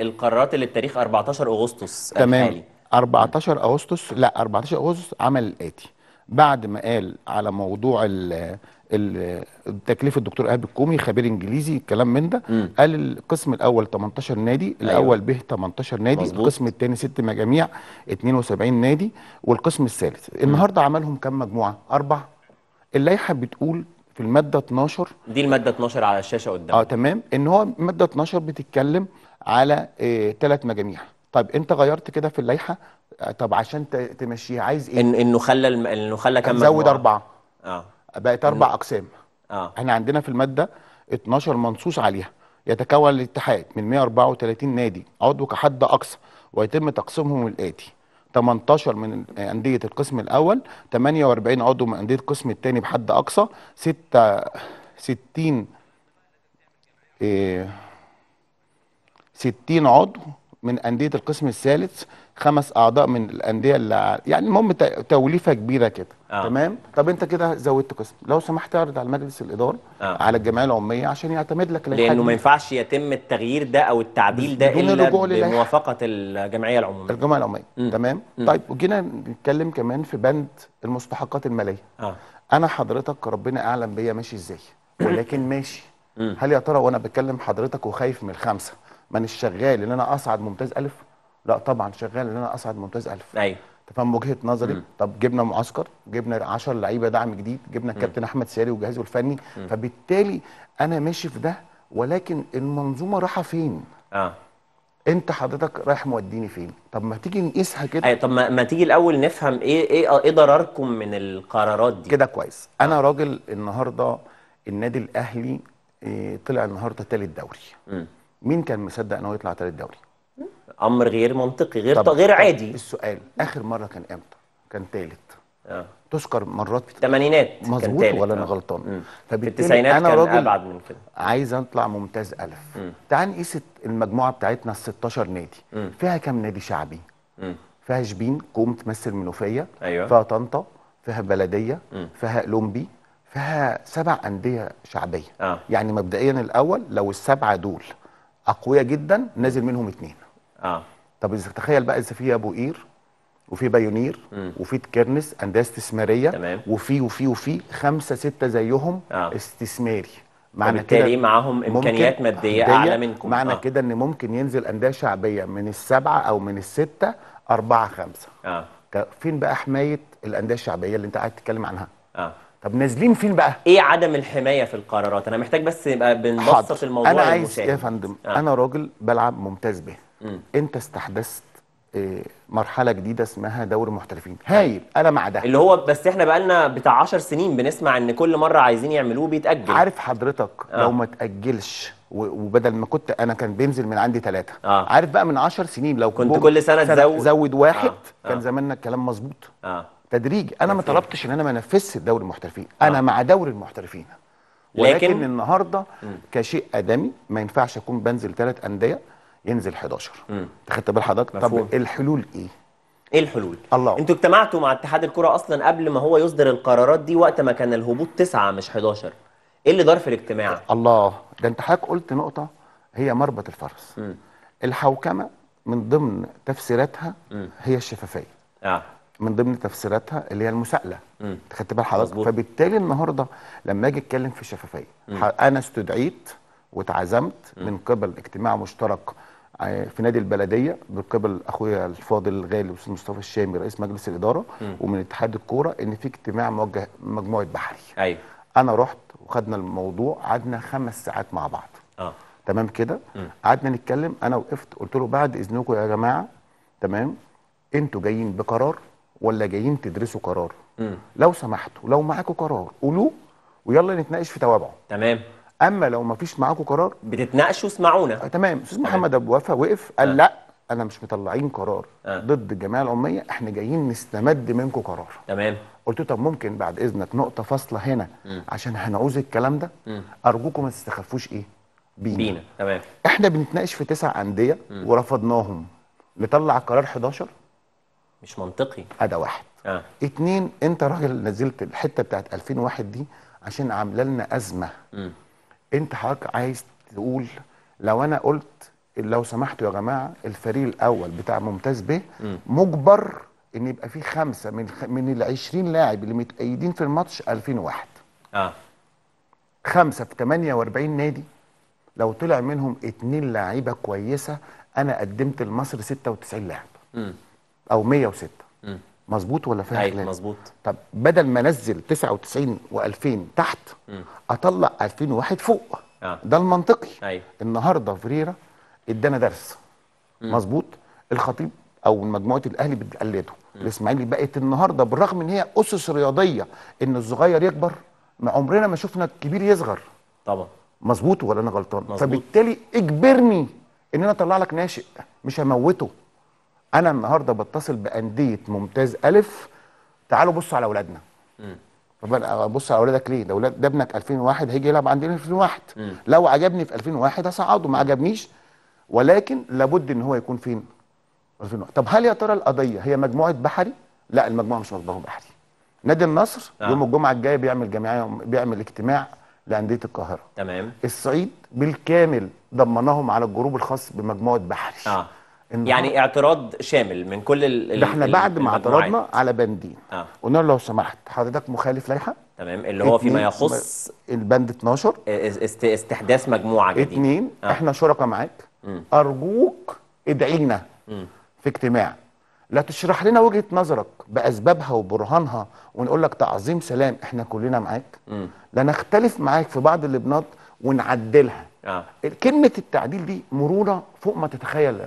القرارات اللي بتاريخ 14 اغسطس تمام الحالي. 14 اغسطس لا 14 اغسطس عمل الاتي بعد ما قال على موضوع تكليف الدكتور ايهاب الكومي خبير انجليزي الكلام من ده قال القسم الاول 18 نادي الاول به 18 نادي مزبوط. القسم الثاني 6 مجاميع 72 نادي والقسم الثالث النهارده عملهم كام مجموعه؟ 4. اللائحه بتقول في الماده 12 دي الماده 12 على الشاشه قدامك تمام ان هو الماده 12 بتتكلم على 3 مجاميع. طب انت غيرت كده في اللائحه طب عشان تمشيها عايز ايه؟ انه خلى كام مجموعه؟ زود 4 بقت 4 اقسام. احنا عندنا في الماده 12 منصوص عليها يتكون الاتحاد من 134 نادي عضو كحد اقصى ويتم تقسيمهم الاتي 18 من انديه القسم الاول 48 عضو من انديه القسم الثاني بحد اقصى 60 عضو من انديه القسم الثالث 5 اعضاء من الانديه اللي يعني المهم توليفه كبيره كده تمام. طب انت كده زودت قسم لو سمحت اعرض على مجلس الاداره على الجمعيه العموميه عشان يعتمد لك لانه ما ينفعش يتم التغيير ده او التعديل ده الا بموافقه الجمعيه العموميه تمام. طيب وجينا نتكلم كمان في بند المستحقات الماليه انا حضرتك ربنا اعلم بيا ماشي ازاي ولكن ماشي هل يا ترى وانا بكلم حضرتك وخايف من الخمسه من الشغال ان انا اصعد ممتاز الف؟ لا طبعا شغال ان انا اصعد ممتاز الف. ايوه تفهم وجهه نظري. طب جبنا معسكر جبنا 10 لعيبه دعم جديد جبنا الكابتن احمد ساري وجهازه الفني فبالتالي انا ماشي في ده ولكن المنظومه رايحه فين؟ انت حضرتك رايح موديني فين؟ طب ما تيجي نقيسها كده. ايوه طب ما تيجي الاول نفهم ايه ضرركم من القرارات دي كده كويس. انا راجل النهارده النادي الاهلي طلع النهارده ثالث دوري مين كان مصدق ان هو يطلع ثالث دوري؟ امر غير منطقي غير عادي. السؤال اخر مره كان امتى؟ كان ثالث تذكر مرات في الثمانينات مظبوط ولا انا غلطان؟ فبالتالي انا راجل ابعد من كده عايز اطلع ممتاز الف. تعال نقيس المجموعه بتاعتنا ال 16 نادي فيها كام نادي شعبي؟ فيها شبين قوم تمثل منوفيه فيها طنطا فيها بلديه فيها قلمبي فيها 7 انديه شعبيه يعني مبدئيا الاول لو ال7 دول اقوياء جدا نازل منهم 2 طب تخيل بقى اذا في ابو قير وفي بايونير وفي تكرنس انديه استثماريه تمام. وفي وفي وفي 5 6 زيهم استثماري معنى كده معاهم امكانيات ماديه اعلى منكم معنى كده ان ممكن ينزل انديه شعبيه من ال7 او من ال6 4 5 فين بقى حمايه الانديه الشعبيه اللي انت قاعد تتكلم عنها؟ طب نازلين فين بقى؟ ايه عدم الحمايه في القرارات؟ انا محتاج بس نبقى بنبسط الموضوع انا عايز يا فندم انا راجل بلعب ممتاز به انت استحدثت مرحله جديده اسمها دوري محترفين هايل انا مع ده اللي هو بس احنا بقى لنا بتاع 10 سنين بنسمع ان كل مره عايزين يعملوه بيتاجل عارف حضرتك لو ما تاجلش وبدل ما كنت انا كان بينزل من عندي 3 عارف بقى من 10 سنين لو كنت كل سنه تزود 1 كان زماننا الكلام مظبوط تدريجي انا ما طلبتش ان انا ما انفذش دوري المحترفين انا مع دوري المحترفين ولكن النهارده كشيء ادمي ما ينفعش اكون بنزل 3 انديه ينزل 11 خدت بال حضرتك؟ طب الحلول ايه؟ ايه الحلول؟ الله انتوا اجتمعتوا مع اتحاد الكرة اصلا قبل ما هو يصدر القرارات دي وقت ما كان الهبوط 9 مش 11 ايه اللي دار في الاجتماع؟ الله ده انت حضرتك قلت نقطة هي مربط الفرس الحوكمة من ضمن تفسيراتها هي الشفافية من ضمن تفسيراتها اللي هي المساءله خدت بال حضرتك؟ فبالتالي النهارده لما اجي اتكلم في الشفافية انا استدعيت واتعزمت من قبل اجتماع مشترك في نادي البلديه بقبل اخويا الفاضل الغالي وسالم مصطفى الشامي رئيس مجلس الاداره ومن اتحاد الكوره ان في اجتماع موجه مجموعه بحري. ايوه انا رحت وخدنا الموضوع قعدنا 5 ساعات مع بعض. تمام كده؟ قعدنا نتكلم انا وقفت قلت له بعد اذنكم يا جماعه تمام انتوا جايين بقرار ولا جايين تدرسوا قرار؟ لو سمحتوا لو معاكم قرار قولوه ويلا نتناقش في توابعه. تمام اما لو ما فيش معاكم قرار بتتناقشوا اسمعونا تمام. استاذ محمد ابو وفاء وقف قال لا انا مش مطلعين قرار ضد الجمعيه العموميه احنا جايين نستمد منكم قرار تمام. قلت له طب ممكن بعد اذنك نقطه فاصله هنا عشان هنعوز الكلام ده ارجوكم ما تستخفوش ايه بينا تمام. احنا بنتناقش في 9 انديه ورفضناهم نطلع قرار 11 مش منطقي هذا واحد 2 انت راجل نزلت الحته بتاعت 2001 دي عشان عامله لنا ازمه انت حضرتك عايز تقول لو انا قلت لو سمحتوا يا جماعه الفريق الاول بتاع ممتاز ب مجبر ان يبقى فيه 5 من ال 20 لاعب اللي متأيدين في الماتش 2001. 5 في 48 نادي، لو طلع منهم 2 لاعيبه كويسه انا قدمت لمصر 96 لاعب او 106. مظبوط ولا فيها خلاف؟ مظبوط. طب بدل ما انزل 99 و2000 تحت اطلع 2001 فوق. ده المنطقي. النهارده فريرة ادانا درس. مظبوط. الخطيب او مجموعه الاهلي بتقلده، الاسماعيلي بقت النهارده بالرغم ان هي اسس رياضيه ان الصغير يكبر، ما عمرنا ما شفنا الكبير يصغر. طبعا. مظبوط ولا انا غلطان؟ مزبوط. فبالتالي اجبرني ان انا اطلع لك ناشئ مش هموته. انا النهارده بتصل بانديه ممتاز الف، تعالوا بصوا على اولادنا. طب انا ابص على اولادك ليه؟ ده ابنك 2001 هيجي يلعب عندنا في 2001. لو عجبني في 2001 هصعده، ما عجبنيش ولكن لابد ان هو يكون فين؟ 2001. طب هل يا ترى القضيه هي مجموعه بحري؟ لا، المجموعه مش مجموعه بحري. نادي النصر يوم الجمعه الجايه بيعمل جمعيه، بيعمل اجتماع لانديه القاهره. تمام. الصعيد بالكامل ضمناهم على الجروب الخاص بمجموعه بحري. يعني اعتراض شامل من كل ده. احنا بعد ما اعترضنا على بندين، قلنا له لو سمحت حضرتك مخالف لائحه. تمام. اللي هو فيما يخص البند 12 استحداث مجموعه جديده. 2 احنا شركاء معاك، ارجوك ادعي لنا في اجتماع، لا تشرح لنا وجهه نظرك باسبابها وبرهانها ونقول لك تعظيم سلام، احنا كلنا معاك. لا نختلف معاك في بعض اللبنات ونعدلها. كلمه التعديل دي مرونه فوق ما تتخيل.